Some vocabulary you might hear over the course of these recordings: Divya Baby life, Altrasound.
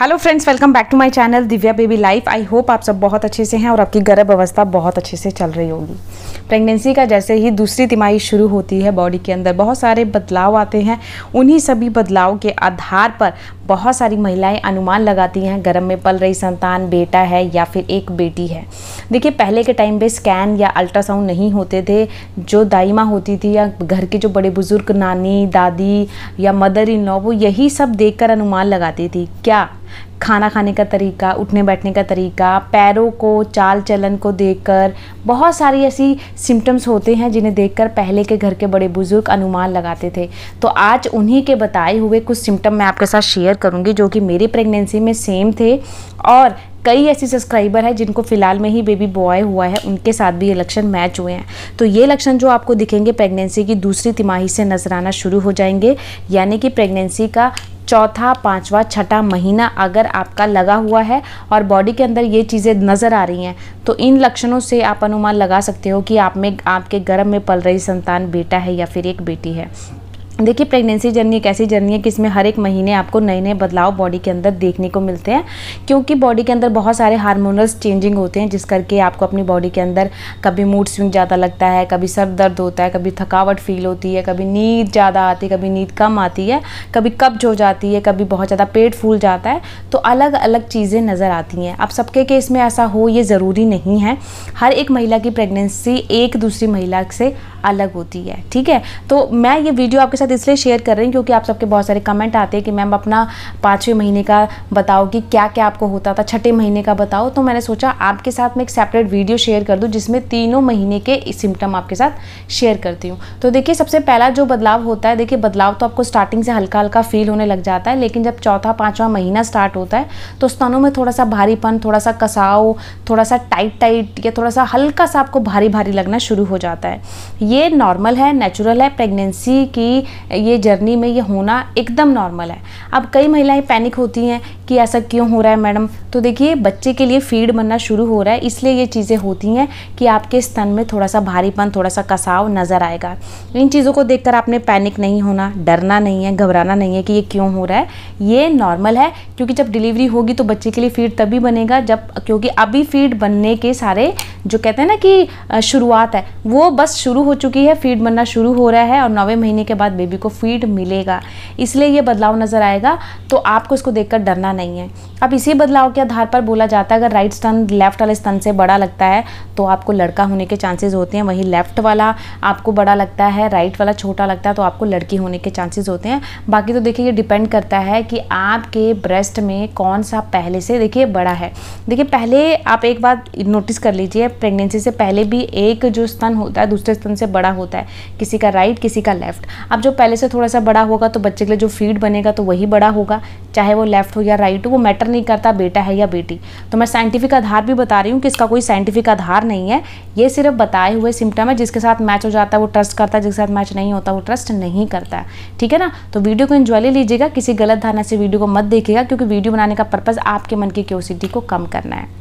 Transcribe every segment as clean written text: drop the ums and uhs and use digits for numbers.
Hello friends, welcome back to my channel Divya baby life. I hope आप सब बहुत अच्छे से हैं और आपकी गर्भ अवस्था बहुत अच्छे से चल रही होगी। प्रेगनेंसी का जैसे ही दूसरी तिमाही शुरू होती है, बॉडी के अंदर बहुत सारे बदलाव आते हैं। उन्हीं सभी बदलाव के आधार पर बहुत सारी महिलाएं अनुमान लगाती हैं गर्भ में पल रही संतान बेटा है या फिर एक बेटी है। देखिए, पहले के टाइम पे स्कैन या अल्ट्रासाउंड नहीं होते थे। जो दाई माँ होती थी या घर के जो बड़े बुजुर्ग नानी दादी या मदर इन लॉ, वो यही सब देखकर अनुमान लगाती थी। क्या खाना खाने का तरीका, उठने बैठने का तरीका, पैरों को, चाल चलन को देखकर बहुत सारी ऐसी सिम्टम्स होते हैं जिन्हें देखकर पहले के घर के बड़े बुजुर्ग अनुमान लगाते थे। तो आज उन्हीं के बताए हुए कुछ सिम्टम मैं आपके साथ शेयर करूंगी जो कि मेरी प्रेगनेंसी में सेम थे। और कई ऐसी सब्सक्राइबर हैं जिनको फ़िलहाल में ही बेबी बॉय हुआ है, उनके साथ भी ये लक्षण मैच हुए हैं। तो ये लक्षण जो आपको दिखेंगे प्रेगनेंसी की दूसरी तिमाही से नजर आना शुरू हो जाएंगे, यानी कि प्रेगनेंसी का चौथा, पाँचवा, छठा महीना अगर आपका लगा हुआ है और बॉडी के अंदर ये चीज़ें नज़र आ रही हैं तो इन लक्षणों से आप अनुमान लगा सकते हो कि आप में, आपके गर्भ में पल रही संतान बेटा है या फिर एक बेटी है। देखिए, प्रेगनेंसी जर्नी एक ऐसी जर्नी है कि इसमें हर एक महीने आपको नए नए बदलाव बॉडी के अंदर देखने को मिलते हैं, क्योंकि बॉडी के अंदर बहुत सारे हार्मोनल्स चेंजिंग होते हैं जिस करके आपको अपनी बॉडी के अंदर कभी मूड स्विंग ज़्यादा लगता है, कभी सर दर्द होता है, कभी थकावट फील होती है, कभी नींद ज़्यादा आती है, कभी नींद कम आती है, कभी कब्ज हो जाती है, कभी बहुत ज़्यादा पेट फूल जाता है। तो अलग अलग चीज़ें नज़र आती हैं। अब सबके केस में ऐसा हो ये ज़रूरी नहीं है। हर एक महिला की प्रेगनेंसी एक दूसरी महिला से अलग होती है, ठीक है। तो मैं ये वीडियो आपके साथ इसलिए शेयर कर रही हूँ क्योंकि आप सबके बहुत सारे कमेंट आते हैं कि मैम अपना पाँचवें महीने का बताओ कि क्या क्या आपको होता था, छठे महीने का बताओ। तो मैंने सोचा आपके साथ मैं एक सेपरेट वीडियो शेयर कर दूँ जिसमें तीनों महीने के सिम्टम आपके साथ शेयर करती हूँ। तो देखिए, सबसे पहला जो बदलाव होता है, देखिए बदलाव तो आपको स्टार्टिंग से हल्का हल्का फील होने लग जाता है, लेकिन जब चौथा पाँचवा महीना स्टार्ट होता है तो स्तनों में थोड़ा सा भारीपन, थोड़ा सा कसाव, थोड़ा सा टाइट या थोड़ा सा हल्का सा आपको भारी भारी लगना शुरू हो जाता है। ये नॉर्मल है, नेचुरल है। प्रेगनेंसी की ये जर्नी में ये होना एकदम नॉर्मल है। अब कई महिलाएं पैनिक होती हैं कि ऐसा क्यों हो रहा है मैडम। तो देखिए, बच्चे के लिए फीड बनना शुरू हो रहा है, इसलिए ये चीज़ें होती हैं कि आपके स्तन में थोड़ा सा भारीपन, थोड़ा सा कसाव नज़र आएगा। इन चीज़ों को देखकर आपने पैनिक नहीं होना, डरना नहीं है, घबराना नहीं है कि ये क्यों हो रहा है। ये नॉर्मल है, क्योंकि जब डिलीवरी होगी तो बच्चे के लिए फीड तभी बनेगा जब, क्योंकि अभी फीड बनने के सारे जो कहते हैं ना कि शुरुआत है, वो बस शुरू हो चुकी है। फीड बनना शुरू हो रहा है और 9वें महीने के बाद बेबी को फीड मिलेगा, इसलिए ये बदलाव नज़र आएगा। तो आपको इसको देखकर डरना नहीं है। अब इसी बदलाव के आधार पर बोला जाता है अगर राइट स्तन लेफ्ट वाले स्तन से बड़ा लगता है तो आपको लड़का होने के चांसेस होते हैं, वहीं लेफ्ट वाला आपको बड़ा लगता है, राइट वाला छोटा लगता है तो आपको लड़की होने के चांसेस होते हैं। बाकी तो देखिए, ये डिपेंड करता है कि आपके ब्रेस्ट में कौन सा पहले से देखिए बड़ा है। देखिए, पहले आप एक बात नोटिस कर लीजिए, प्रेगनेंसी से पहले भी एक जो स्तन होता है दूसरे स्तन से बड़ा होता है, किसी का राइट किसी का लेफ्ट। अब जो पहले से थोड़ा सा बड़ा होगा तो बच्चे के लिए जो फीड बनेगा तो वही बड़ा होगा, चाहे वो लेफ्ट हो या राइट हो, वो मैटर नहीं करता बेटा है या बेटी। तो मैं साइंटिफिक आधार भी बता रही हूँ कि इसका कोई साइंटिफिक आधार नहीं है, ये सिर्फ बताए हुए सिम्टम है। जिसके साथ मैच हो जाता है वो ट्रस्ट करता है, जिसके साथ मैच नहीं होता वो ट्रस्ट नहीं करता, ठीक है ना। तो वीडियो को एंजॉय ले लीजिएगा, किसी गलत धारणा से वीडियो को मत देखिएगा, क्योंकि वीडियो बनाने का पर्पज़ आपके मन की क्यूरियोसिटी को कम करना है।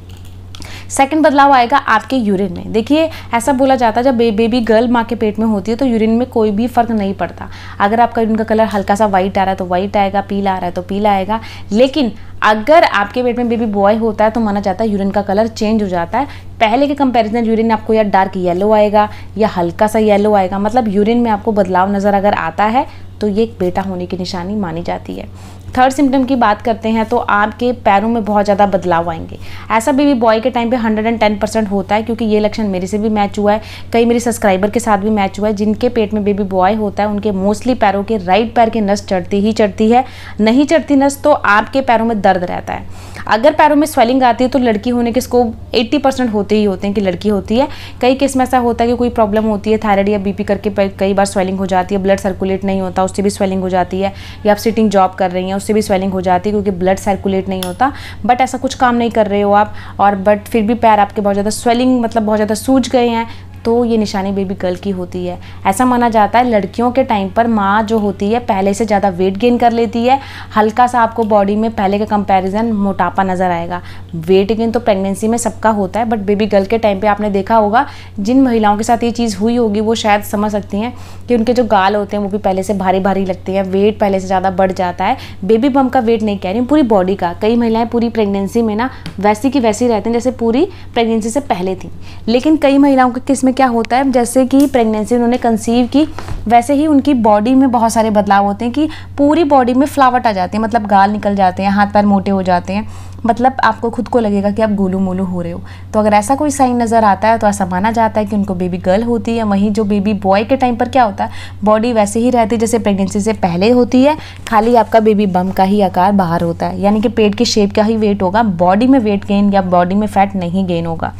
सेकंड बदलाव आएगा आपके यूरिन में। देखिए, ऐसा बोला जाता है जब बेबी गर्ल माँ के पेट में होती है तो यूरिन में कोई भी फ़र्क नहीं पड़ता। अगर आपका यूरिन का कलर हल्का सा वाइट आ रहा है तो वाइट आएगा, पीला आ रहा है तो पीला आएगा। लेकिन अगर आपके पेट में बेबी बॉय होता है तो माना जाता है यूरिन का कलर चेंज हो जाता है। पहले के कंपैरिजन यूरिन आपको या डार्क येलो आएगा या हल्का सा येलो आएगा, मतलब यूरिन में आपको बदलाव नज़र अगर आता है तो ये एक बेटा होने की निशानी मानी जाती है। थर्ड सिम्टम की बात करते हैं तो आपके पैरों में बहुत ज़्यादा बदलाव आएंगे। ऐसा बेबी बॉय के टाइम पे 110% होता है, क्योंकि ये लक्षण मेरे से भी मैच हुआ है, कई मेरे सब्सक्राइबर के साथ भी मैच हुआ है। जिनके पेट में बेबी बॉय होता है उनके मोस्टली पैरों के राइट पैर के नस चढ़ती ही चढ़ती है, नहीं चढ़ती नस तो आपके पैरों में दर्द रहता है। अगर पैरों में स्वेलिंग आती है तो लड़की होने के स्कोप 80% होते ही होते हैं कि लड़की होती है। कई केस में ऐसा होता है कि कोई प्रॉब्लम होती है, थायराइड या बीपी करके कई बार स्वेलिंग हो जाती है, ब्लड सर्कुलेट नहीं होता उससे भी स्वेलिंग हो जाती है, या आप सिटिंग जॉब कर रही हैं उससे भी स्वेलिंग हो जाती है क्योंकि ब्लड सर्कुलेट नहीं होता, बट ऐसा कुछ काम नहीं कर रहे हो आप और बट फिर भी पैर आपके बहुत ज़्यादा स्वेलिंग मतलब बहुत ज़्यादा सूज गए हैं तो ये निशानी बेबी गर्ल की होती है। ऐसा माना जाता है लड़कियों के टाइम पर माँ जो होती है पहले से ज़्यादा वेट गेन कर लेती है, हल्का सा आपको बॉडी में पहले के कंपैरिजन मोटापा नज़र आएगा। वेट गेन तो प्रेगनेंसी में सबका होता है, बट बेबी गर्ल के टाइम पे आपने देखा होगा जिन महिलाओं के साथ ये चीज़ हुई होगी वो शायद समझ सकती हैं कि उनके जो गाल होते हैं वो भी पहले से भारी भारी लगते हैं, वेट पहले से ज़्यादा बढ़ जाता है। बेबी बम्प का वेट नहीं कह रही हूँ, पूरी बॉडी का। कई महिलाएँ पूरी प्रेगनेंसी में ना वैसी की वैसी रहती हैं जैसे पूरी प्रेगनेंसी से पहले थी। लेकिन कई महिलाओं के केस में क्या होता है, जैसे कि प्रेगनेंसी उन्होंने कंसीव की वैसे ही उनकी बॉडी में बहुत सारे बदलाव होते हैं कि पूरी बॉडी में फ्लावट आ जाती है, मतलब गाल निकल जाते हैं, हाथ पैर मोटे हो जाते हैं, मतलब आपको खुद को लगेगा कि आप गोलू मोलू हो रहे हो। तो अगर ऐसा कोई साइन नज़र आता है तो ऐसा माना जाता है कि उनको बेबी गर्ल होती है। वहीं जो बेबी बॉय के टाइम पर क्या होता है, बॉडी वैसे ही रहती है जैसे प्रेगनेंसी से पहले होती है, खाली आपका बेबी बम का ही आकार बाहर होता है, यानी कि पेट की शेप का ही वेट होगा, बॉडी में वेट गेन या बॉडी में फैट नहीं गेन होगा।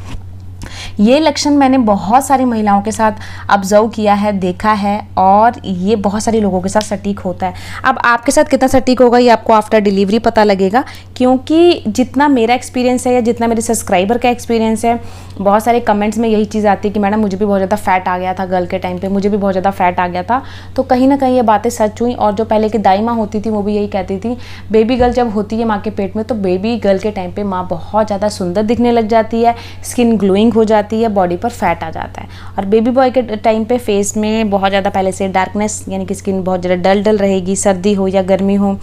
ये लक्षण मैंने बहुत सारी महिलाओं के साथ ऑब्जर्व किया है, देखा है, और ये बहुत सारे लोगों के साथ सटीक होता है। अब आपके साथ कितना सटीक होगा ये आपको आफ्टर डिलीवरी पता लगेगा, क्योंकि जितना मेरा एक्सपीरियंस है या जितना मेरे सब्सक्राइबर का एक्सपीरियंस है, बहुत सारे कमेंट्स में यही चीज़ आती है कि मैडम मुझे भी बहुत ज़्यादा फैट आ गया था, गर्ल के टाइम पर मुझे भी बहुत ज़्यादा फैट आ गया था। तो कहीं ना कहीं ये बातें सच हुई, और जो पहले की दाई माँ होती थी वो भी यही कहती थी, बेबी गर्ल जब होती है माँ के पेट में तो बेबी गर्ल के टाइम पर माँ बहुत ज़्यादा सुंदर दिखने लग जाती है, स्किन ग्लोइंग हो जाती है, बॉडी पर फैट आ जाता है। और बेबी बॉय के टाइम पे फेस में बहुत ज़्यादा पहले से डार्कनेस, यानी कि स्किन बहुत ज़्यादा डल डल रहेगी, सर्दी हो या गर्मी हो,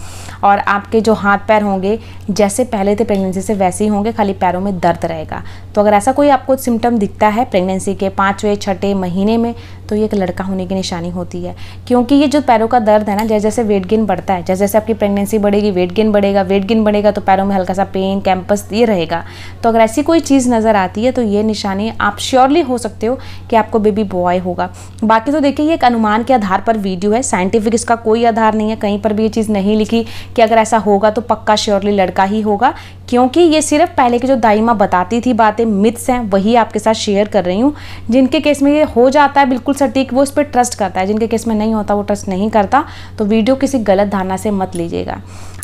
और आपके जो हाथ पैर होंगे जैसे पहले थे प्रेगनेंसी से वैसे ही होंगे, खाली पैरों में दर्द रहेगा। तो अगर ऐसा कोई आपको सिम्टम दिखता है प्रेगनेंसी के 5वें 6वें महीने में, तो ये एक लड़का होने की निशानी होती है, क्योंकि ये जो पैरों का दर्द है ना, जैसे जैसे वेट गेन बढ़ता है, जैसे जैसे आपकी प्रेगनेंसी बढ़ेगी वेट गेन बढ़ेगा तो पैरों में हल्का सा पेन कैंपस ये रहेगा। तो अगर ऐसी कोई चीज़ नज़र आती है तो ये निशानी आप श्योरली हो सकते हो कि आपको बेबी बॉय होगा। बाकी तो देखिए ये एक अनुमान के आधार पर वीडियो है, साइंटिफिक इसका कोई आधार नहीं है, कहीं पर भी ये चीज़ नहीं लिखी कि अगर ऐसा होगा तो पक्का श्योरली लड़का ही होगा, क्योंकि ये सिर्फ पहले की जो दाई माँ बताती थी बातें, मिथ्स हैं, वही आपके साथ शेयर कर रही हूँ। जिनके केस में ये हो जाता है बिल्कुल सटीक वो उस पर ट्रस्ट करता है, जिनके केस में नहीं होता वो ट्रस्ट नहीं करता। तो वीडियो किसी गलत धारणा से मत लीजिएगा।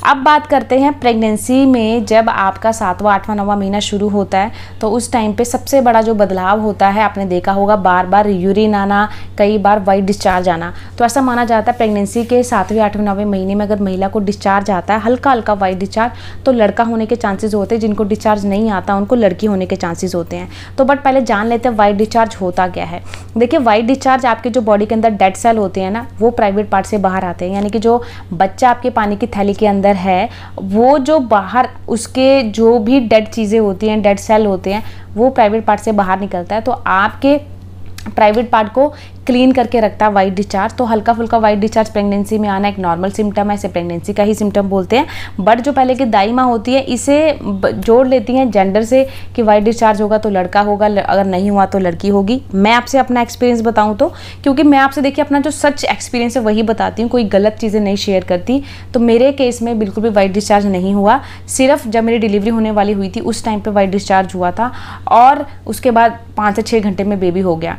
अब बात करते हैं प्रेगनेंसी में जब आपका 7वां 8वां 9वां महीना शुरू होता है, तो उस टाइम पे सबसे बड़ा जो बदलाव होता है आपने देखा होगा बार बार यूरिन आना, कई बार वाइट डिस्चार्ज आना। तो ऐसा माना जाता है प्रेगनेंसी के 7वें 8वें 9वें महीने में अगर महिला को डिस्चार्ज आता है, हल्का हल्का वाइट डिस्चार्ज, तो लड़का होने के चांसेज़ होते हैं, जिनको डिस्चार्ज नहीं आता उनको लड़की होने के चांसेज़ होते हैं। तो बट पहले जान लेते हैं वाइट डिस्चार्ज होता क्या है। देखिए वाइट डिस्चार्ज आपके जो बॉडी के अंदर डेड सेल होते हैं ना, वो प्राइवेट पार्ट से बाहर आते हैं, यानी कि जो बच्चा आपके पानी की थैली के अंदर है वो जो बाहर उसके जो भी डेड चीज़ें होती हैं, डेड सेल होते हैं, वो प्राइवेट पार्ट से बाहर निकलता है। तो आपके प्राइवेट पार्ट को क्लीन करके रखता है वाइट डिस्चार्ज। तो हल्का फुल्का वाइट डिस्चार्ज प्रेगनेंसी में आना एक नॉर्मल सिम्टम है, इसे प्रेगनेंसी का ही सिम्टम बोलते हैं। बट जो पहले की दाई माँ होती है इसे जोड़ लेती हैं जेंडर से कि वाइट डिस्चार्ज होगा तो लड़का होगा, अगर नहीं हुआ तो लड़की होगी। मैं आपसे अपना एक्सपीरियंस बताऊँ तो, क्योंकि मैं आपसे देखिए अपना जो सच एक्सपीरियंस है वही बताती हूँ, कोई गलत चीज़ें नहीं शेयर करती। तो मेरे केस में बिल्कुल भी वाइट डिस्चार्ज नहीं हुआ, सिर्फ जब मेरी डिलीवरी होने वाली हुई थी उस टाइम पर वाइट डिस्चार्ज हुआ था, और उसके बाद 5 से 6 घंटे में बेबी हो गया।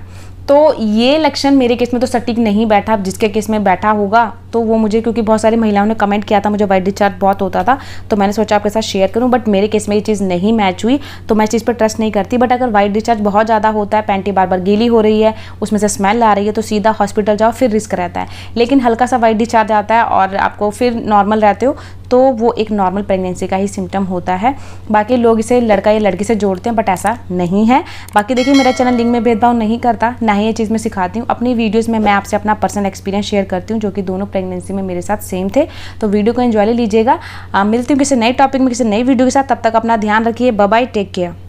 तो ये लक्षण मेरे केस में तो सटीक नहीं बैठा। अब जिसके केस में बैठा होगा तो वो मुझे, क्योंकि बहुत सारी महिलाओं ने कमेंट किया था मुझे वाइट डिस्चार्ज बहुत होता था, तो मैंने सोचा आपके साथ शेयर करूं, बट मेरे केस में ये चीज़ नहीं मैच हुई, तो मैं इस चीज़ पर ट्रस्ट नहीं करती। बट अगर वाइट डिस्चार्ज बहुत ज़्यादा होता है, पैंटी बार बार गीली हो रही है, उसमें से स्मेल आ रही है, तो सीधा हॉस्पिटल जाओ, फिर रिस्क रहता है। लेकिन हल्का सा वाइट डिस्चार्ज आता है और आपको फिर नॉर्मल रहते हो, तो वो एक नॉर्मल प्रेगनेंसी का ही सिम्टम होता है। बाकी लोग इसे लड़का या लड़की से जोड़ते हैं, बट ऐसा नहीं है। बाकी देखिए मेरा चैनल लिंग में भेदभाव नहीं करता, ना ही ये चीज़ मैं सिखाती हूँ। अपनी वीडियोस में मैं आपसे अपना पर्सनल एक्सपीरियंस शेयर करती हूँ, जो कि दोनों प्रेगनेंसी में मेरे साथ सेम थे। तो वीडियो को एंजॉय लीजिएगा। मिलती हूँ किसी नए टॉपिक में, किसी नई वीडियो के साथ। तब तक अपना ध्यान रखिए। Bye bye, take care.